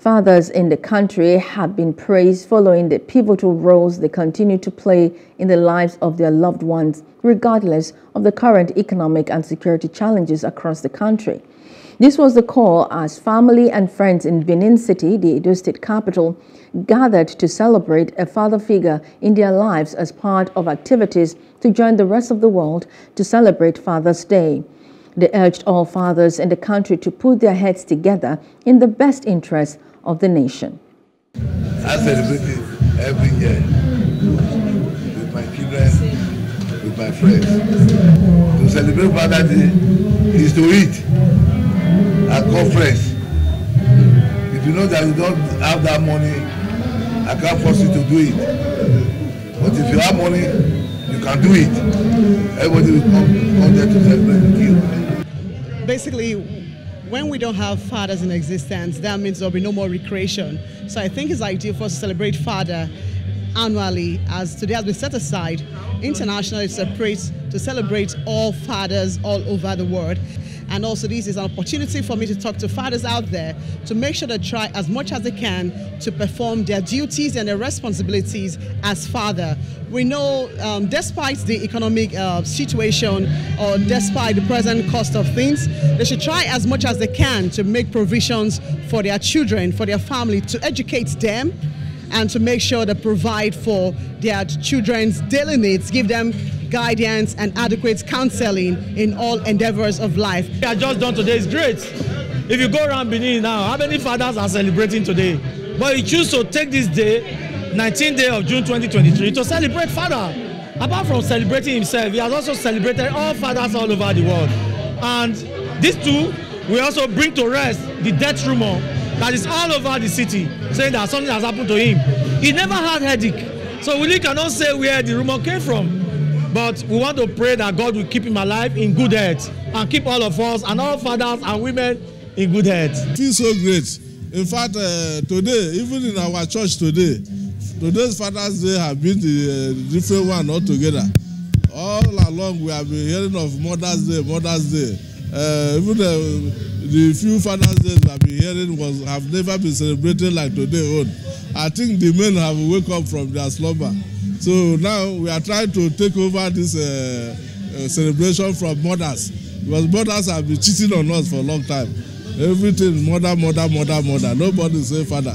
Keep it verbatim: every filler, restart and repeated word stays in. Fathers in the country have been praised following the pivotal roles they continue to play in the lives of their loved ones, regardless of the current economic and security challenges across the country. This was the call as family and friends in Benin City, the Edo State capital, gathered to celebrate a father figure in their lives as part of activities to join the rest of the world to celebrate Father's Day. They urged all fathers in the country to put their heads together in the best interest of the nation. I celebrate it every year with my children, with my friends. To celebrate Father's Day is to eat at conference. If you know that you don't have that money, I can't force you to do it. But if you have money, you can do it. Everybody will come, come there to celebrate with you. Basically, when we don't have fathers in existence, that means there'll be no more recreation. So I think it's ideal for us to celebrate Father annually, as today has been set aside internationally to celebrate all fathers all over the world. And also this is an opportunity for me to talk to fathers out there to make sure they try as much as they can to perform their duties and their responsibilities as father. We know um, despite the economic uh, situation or despite the present cost of things, they should try as much as they can to make provisions for their children, for their family, to educate them and to make sure they provide for their children's daily needs, give them guidance and adequate counseling in all endeavors of life. What I just done today is great. If you go around Benin now, how many fathers are celebrating today? But you choose to take this day, nineteenth day of June twenty twenty-three, to celebrate Father. Apart from celebrating himself, he has also celebrated all fathers all over the world. And these two will also bring to rest the death rumor that is all over the city, saying that something has happened to him. He never had headache, so we cannot say where the rumor came from. But we want to pray that God will keep him alive in good health and keep all of us and all fathers and women in good health. I feel so great. In fact, uh, today, even in our church today, today's Father's Day have been the uh, different one altogether. All along we have been hearing of Mother's Day, Mother's Day. Uh, even the, the few Father's Days we have been hearing was, have never been celebrated like today on. I think the men have woke up from their slumber. So now we are trying to take over this uh, uh, celebration from mothers, because mothers have been cheating on us for a long time. Everything mother, mother, mother, mother. Nobody say father.